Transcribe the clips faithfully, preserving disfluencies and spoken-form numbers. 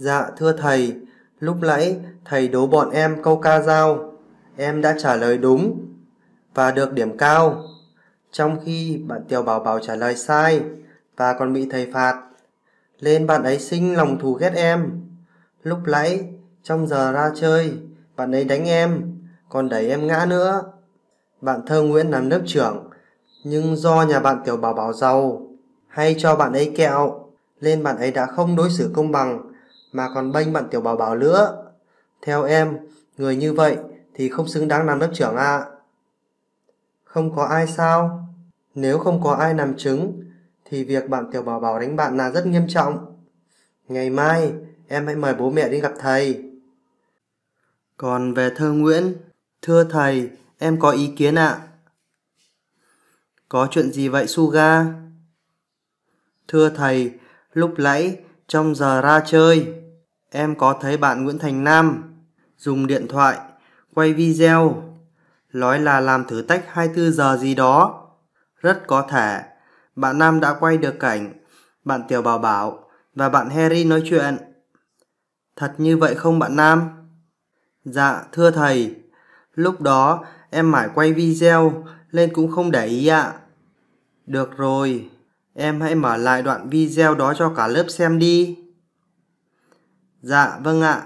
Dạ thưa thầy, lúc nãy thầy đố bọn em câu ca dao, em đã trả lời đúng và được điểm cao, trong khi bạn Tiểu Bảo Bảo trả lời sai và còn bị thầy phạt, nên bạn ấy sinh lòng thù ghét em. Lúc nãy trong giờ ra chơi, bạn ấy đánh em, còn đẩy em ngã nữa. Bạn Thơ Nguyễn làm lớp trưởng, nhưng do nhà bạn Tiểu Bảo Bảo giàu hay cho bạn ấy kẹo, nên bạn ấy đã không đối xử công bằng mà còn bênh bạn Tiểu Bảo Bảo nữa. Theo em, người như vậy thì không xứng đáng làm lớp trưởng ạ. À. Không có ai sao? Nếu không có ai làm chứng thì việc bạn Tiểu Bảo Bảo đánh bạn là rất nghiêm trọng. Ngày mai em hãy mời bố mẹ đi gặp thầy. Còn về Thơ Nguyễn, thưa thầy, em có ý kiến ạ. À. Có chuyện gì vậy Suga? Thưa thầy, lúc nãy trong giờ ra chơi, em có thấy bạn Nguyễn Thành Nam dùng điện thoại quay video, nói là làm thử thách hai mươi tư giờ gì đó. Rất có thể bạn Nam đã quay được cảnh bạn Tiểu Bảo Bảo và bạn Heri nói chuyện. Thật như vậy không bạn Nam? Dạ thưa thầy, lúc đó em mải quay video nên cũng không để ý ạ. Được rồi, em hãy mở lại đoạn video đó cho cả lớp xem đi. Dạ vâng ạ.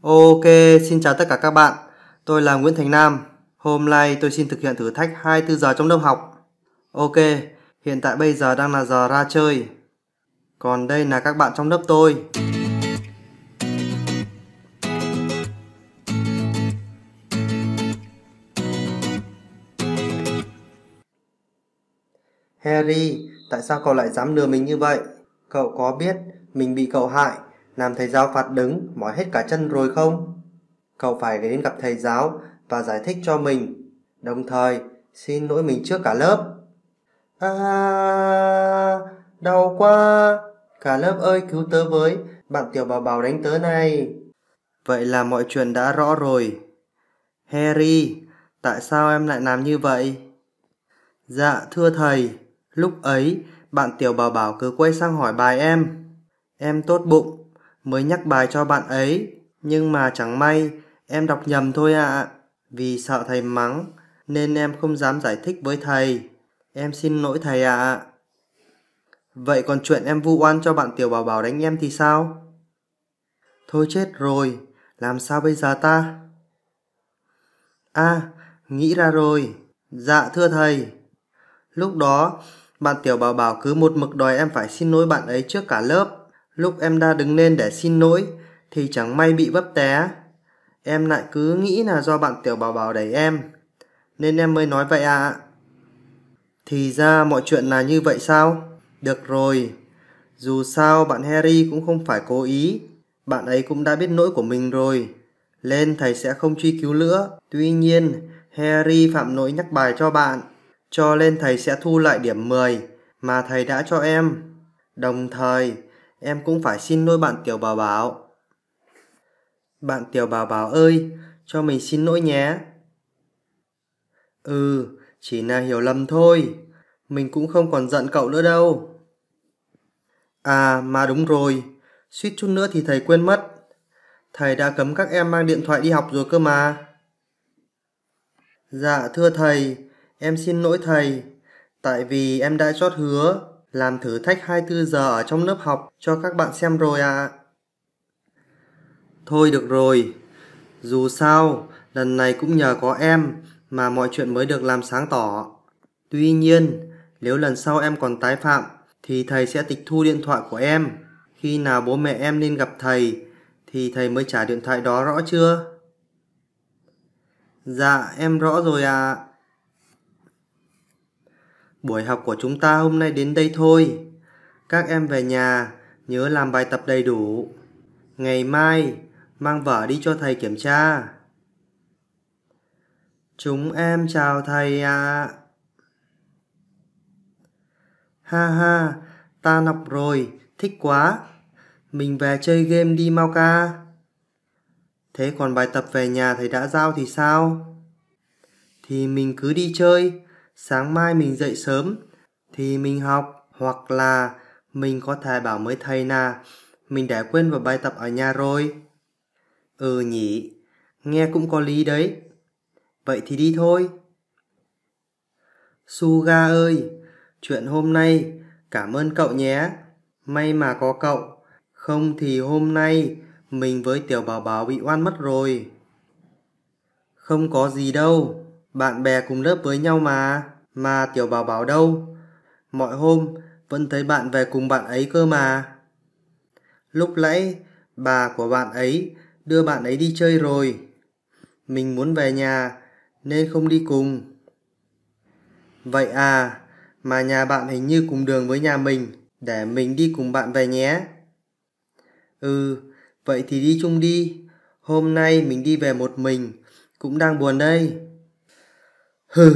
Ok, xin chào tất cả các bạn. Tôi là Nguyễn Thành Nam. Hôm nay tôi xin thực hiện thử thách hai mươi tư giờ trong lớp học. Ok, hiện tại bây giờ đang là giờ ra chơi. Còn đây là các bạn trong lớp tôi. Heri, tại sao cậu lại dám lừa mình như vậy? Cậu có biết mình bị cậu hại, làm thầy giáo phạt đứng, mỏi hết cả chân rồi không? Cậu phải đến gặp thầy giáo và giải thích cho mình, đồng thời xin lỗi mình trước cả lớp. À, đau quá! Cả lớp ơi cứu tớ với, bạn Tiểu Bảo Bảo đánh tớ này. Vậy là mọi chuyện đã rõ rồi. Heri, tại sao em lại làm như vậy? Dạ thưa thầy, lúc ấy bạn Tiểu Bảo Bảo cứ quay sang hỏi bài em. Em tốt bụng mới nhắc bài cho bạn ấy, nhưng mà chẳng may em đọc nhầm thôi ạ. À. Vì sợ thầy mắng nên em không dám giải thích với thầy. Em xin lỗi thầy ạ. À. Vậy còn chuyện em vu oan cho bạn Tiểu Bảo Bảo đánh em thì sao? Thôi chết rồi, làm sao bây giờ ta? À, nghĩ ra rồi. Dạ thưa thầy, lúc đó bạn Tiểu Bảo Bảo cứ một mực đòi em phải xin lỗi bạn ấy trước cả lớp. Lúc em đã đứng lên để xin lỗi thì chẳng may bị vấp té. Em lại cứ nghĩ là do bạn Tiểu Bảo Bảo đẩy em nên em mới nói vậy ạ. À. Thì ra mọi chuyện là như vậy sao? Được rồi, dù sao bạn Heri cũng không phải cố ý, bạn ấy cũng đã biết lỗi của mình rồi nên thầy sẽ không truy cứu nữa. Tuy nhiên Heri phạm lỗi nhắc bài cho bạn, cho nên thầy sẽ thu lại điểm mười mà thầy đã cho em. Đồng thời, em cũng phải xin lỗi bạn Tiểu Bảo Bảo. Bạn Tiểu Bảo Bảo ơi, cho mình xin lỗi nhé. Ừ, chỉ là hiểu lầm thôi. Mình cũng không còn giận cậu nữa đâu. À, mà đúng rồi. Suýt chút nữa thì thầy quên mất. Thầy đã cấm các em mang điện thoại đi học rồi cơ mà. Dạ thưa thầy, em xin lỗi thầy. Tại vì em đã chót hứa làm thử thách hai mươi tư giờ ở trong lớp học cho các bạn xem rồi ạ. À. Thôi được rồi, dù sao lần này cũng nhờ có em mà mọi chuyện mới được làm sáng tỏ. Tuy nhiên, nếu lần sau em còn tái phạm thì thầy sẽ tịch thu điện thoại của em. Khi nào bố mẹ em nên gặp thầy thì thầy mới trả điện thoại đó, rõ chưa? Dạ, em rõ rồi ạ. À. Buổi học của chúng ta hôm nay đến đây thôi. Các em về nhà nhớ làm bài tập đầy đủ. Ngày mai mang vở đi cho thầy kiểm tra. Chúng em chào thầy ạ. À. Ha ha, ta học rồi, thích quá. Mình về chơi game đi Mao Ca. Thế còn bài tập về nhà thầy đã giao thì sao? Thì mình cứ đi chơi, sáng mai mình dậy sớm thì mình học, hoặc là mình có thể bảo với thầy là mình đã quên vào bài tập ở nhà rồi. Ừ nhỉ, nghe cũng có lý đấy. Vậy thì đi thôi. Suga ơi, chuyện hôm nay cảm ơn cậu nhé. May mà có cậu, không thì hôm nay mình với Tiểu Bảo Bảo bị oan mất rồi. Không có gì đâu, bạn bè cùng lớp với nhau mà. Mà Tiểu Bảo Bảo đâu? Mọi hôm vẫn thấy bạn về cùng bạn ấy cơ mà. Lúc nãy bà của bạn ấy đưa bạn ấy đi chơi rồi. Mình muốn về nhà nên không đi cùng. Vậy à, mà nhà bạn hình như cùng đường với nhà mình. Để mình đi cùng bạn về nhé. Ừ, vậy thì đi chung đi. Hôm nay mình đi về một mình, cũng đang buồn đây. Hừ,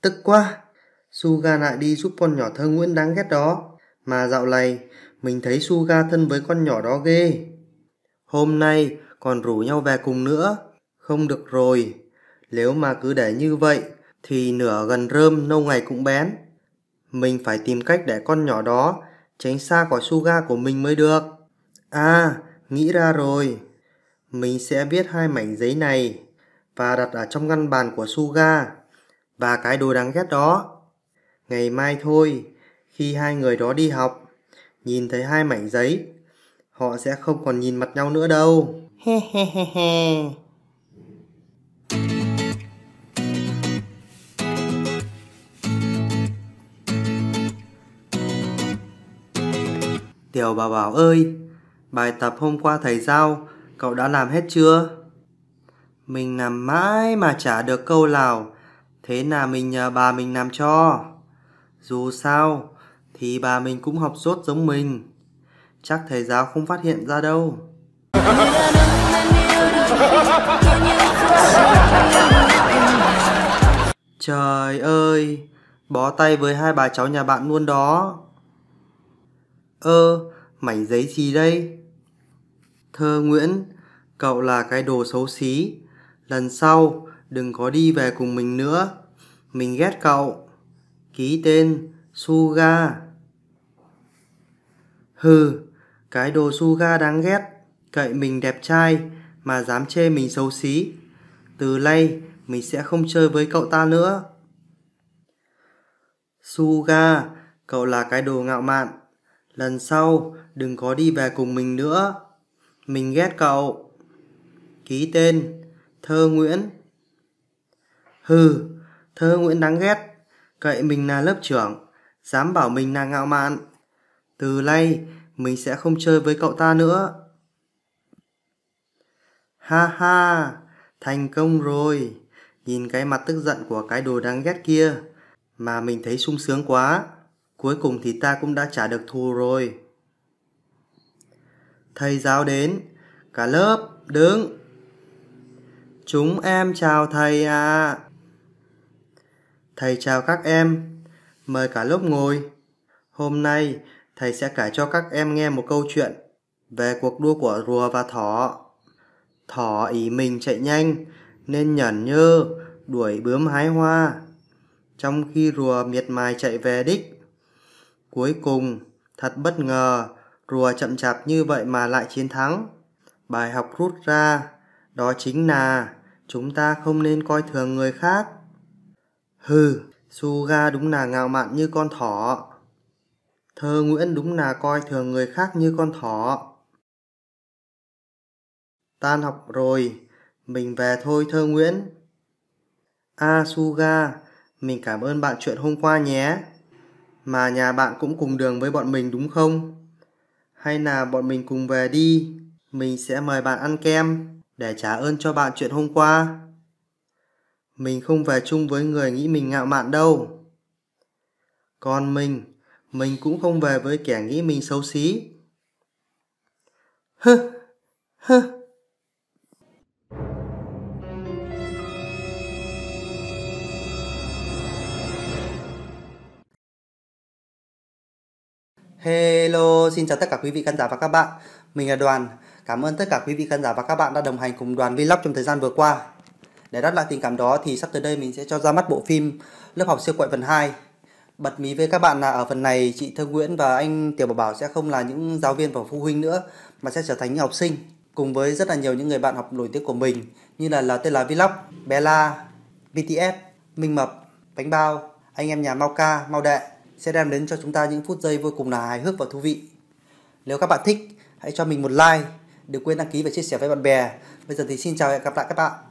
tức quá. Suga lại đi giúp con nhỏ Thơ Nguyễn đáng ghét đó. Mà dạo này mình thấy Suga thân với con nhỏ đó ghê. Hôm nay còn rủ nhau về cùng nữa. Không được rồi. Nếu mà cứ để như vậy thì nửa gần rơm nâu ngày cũng bén. Mình phải tìm cách để con nhỏ đó tránh xa khỏi Suga của mình mới được. À, nghĩ ra rồi. Mình sẽ viết hai mảnh giấy này và đặt ở trong ngăn bàn của Suga và cái đồ đáng ghét đó. Ngày mai thôi, khi hai người đó đi học, nhìn thấy hai mảnh giấy, họ sẽ không còn nhìn mặt nhau nữa đâu. He he he he. Tiểu Bảo Bảo ơi, bài tập hôm qua thầy giao, cậu đã làm hết chưa? Mình làm mãi mà chả được câu nào, thế là mình nhờ bà mình làm cho. Dù sao thì bà mình cũng học dốt giống mình. Chắc thầy giáo không phát hiện ra đâu. Trời ơi, bó tay với hai bà cháu nhà bạn luôn đó. Ơ, ờ, mảnh giấy gì đây? Thơ Nguyễn, cậu là cái đồ xấu xí. Lần sau đừng có đi về cùng mình nữa. Mình ghét cậu. Ký tên Suga. Hừ, cái đồ Suga đáng ghét. Cậy mình đẹp trai mà dám chê mình xấu xí. Từ nay mình sẽ không chơi với cậu ta nữa. Suga, cậu là cái đồ ngạo mạn. Lần sau đừng có đi về cùng mình nữa. Mình ghét cậu. Ký tên Thơ Nguyễn. Hừ, Thơ Nguyễn đáng ghét. Cậy mình là lớp trưởng, dám bảo mình là ngạo mạn. Từ nay mình sẽ không chơi với cậu ta nữa. Ha ha, thành công rồi. Nhìn cái mặt tức giận của cái đồ đáng ghét kia mà mình thấy sung sướng quá. Cuối cùng thì ta cũng đã trả được thù rồi. Thầy giáo đến. Cả lớp đứng. Chúng em chào thầy ạ. Thầy chào các em. Mời cả lớp ngồi. Hôm nay thầy sẽ kể cho các em nghe một câu chuyện về cuộc đua của rùa và thỏ. Thỏ ỷ mình chạy nhanh nên nhởn nhơ đuổi bướm hái hoa, trong khi rùa miệt mài chạy về đích. Cuối cùng, thật bất ngờ, rùa chậm chạp như vậy mà lại chiến thắng. Bài học rút ra đó chính là chúng ta không nên coi thường người khác. Hừ, Suga đúng là ngạo mạn như con thỏ. Thơ Nguyễn đúng là coi thường người khác như con thỏ. Tan học rồi, mình về thôi Thơ Nguyễn. À Suga, mình cảm ơn bạn chuyện hôm qua nhé. Mà nhà bạn cũng cùng đường với bọn mình đúng không? Hay là bọn mình cùng về đi. Mình sẽ mời bạn ăn kem để trả ơn cho bạn chuyện hôm qua. Mình không về chung với người nghĩ mình ngạo mạn đâu. Còn mình, mình cũng không về với kẻ nghĩ mình xấu xí. Hơ, hơ. Hello, xin chào tất cả quý vị khán giả và các bạn. Mình là Đoàn. Cảm ơn tất cả quý vị khán giả và các bạn đã đồng hành cùng Đoàn Vlog trong thời gian vừa qua. Để đáp lại tình cảm đó thì sắp tới đây mình sẽ cho ra mắt bộ phim Lớp Học Siêu Quậy phần hai. Bật mí với các bạn là ở phần này chị Thơ Nguyễn và anh Tiểu Bảo Bảo sẽ không là những giáo viên và phụ huynh nữa, mà sẽ trở thành những học sinh cùng với rất là nhiều những người bạn học nổi tiếng của mình như là lờ tê lờ Vlog, Bella, bê tê ét, Minh Mập, Bánh Bao, anh em nhà Mao Ca, Mao Đệ sẽ đem đến cho chúng ta những phút giây vô cùng là hài hước và thú vị. Nếu các bạn thích, hãy cho mình một like, đừng quên đăng ký và chia sẻ với bạn bè. Bây giờ thì xin chào và hẹn gặp lại các bạn.